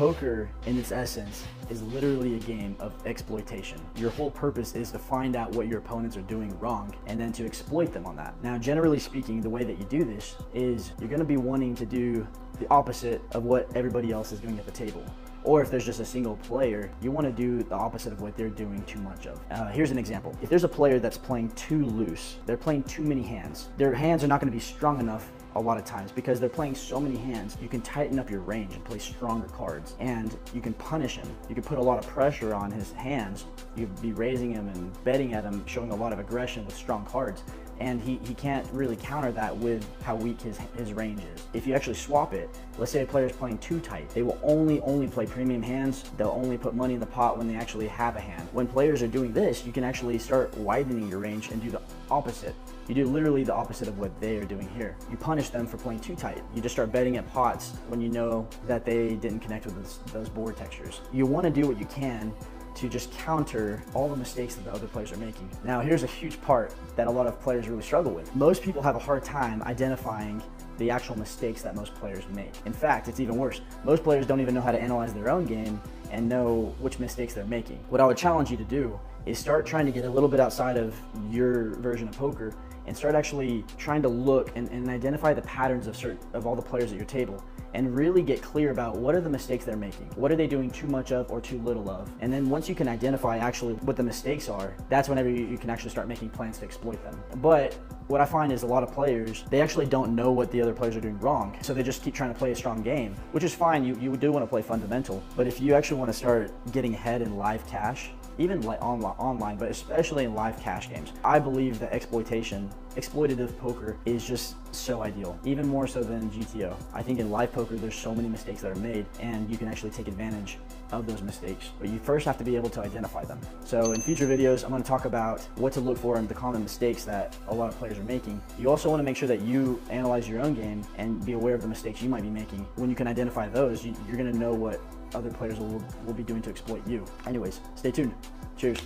Poker, in its essence, is literally a game of exploitation. Your whole purpose is to find out what your opponents are doing wrong and then to exploit them on that. Now, generally speaking, the way that you do this is you're going to be wanting to do the opposite of what everybody else is doing at the table. Or if there's just a single player, you want to do the opposite of what they're doing too much of. Here's an example. If there's a player that's playing too loose, they're playing too many hands, their hands are not going to be strong enough a lot of times because they're playing so many hands. You can tighten up your range and play stronger cards, and you can punish him. You can put a lot of pressure on his hands. You'd be raising him and betting at him, showing a lot of aggression with strong cards, and he can't really counter that with how weak his range is. If you actually swap it, let's say a player's playing too tight, they will only play premium hands, they'll only put money in the pot when they actually have a hand. When players are doing this, you can actually start widening your range and do the opposite. You do literally the opposite of what they are doing here. You punish them for playing too tight. You just start betting at pots when you know that they didn't connect with those board textures. You wanna do what you can to just counter all the mistakes that the other players are making. Now, here's a huge part that a lot of players really struggle with. Most people have a hard time identifying the actual mistakes that most players make. In fact, it's even worse. Most players don't even know how to analyze their own game and know which mistakes they're making. What I would challenge you to do is start trying to get a little bit outside of your version of poker and start actually trying to look and identify the patterns of all the players at your table, and really get clear about what are the mistakes they're making. What are they doing too much of or too little of? And then once you can identify actually what the mistakes are, that's whenever you can actually start making plans to exploit them. But what I find is a lot of players, they actually don't know what the other players are doing wrong, so they just keep trying to play a strong game, which is fine. You do want to play fundamental, but if you actually want to start getting ahead in live cash, even like online, but especially in live cash games, I believe that exploitative poker is just so ideal, even more so than GTO. I think in live poker, there's so many mistakes that are made, and you can actually take advantage of those mistakes, but you first have to be able to identify them. So in future videos, I'm gonna talk about what to look for and the common mistakes that a lot of players are making. You also wanna make sure that you analyze your own game and be aware of the mistakes you might be making. When you can identify those, you're gonna know what other players will be doing to exploit you. Anyways, stay tuned. Cheers.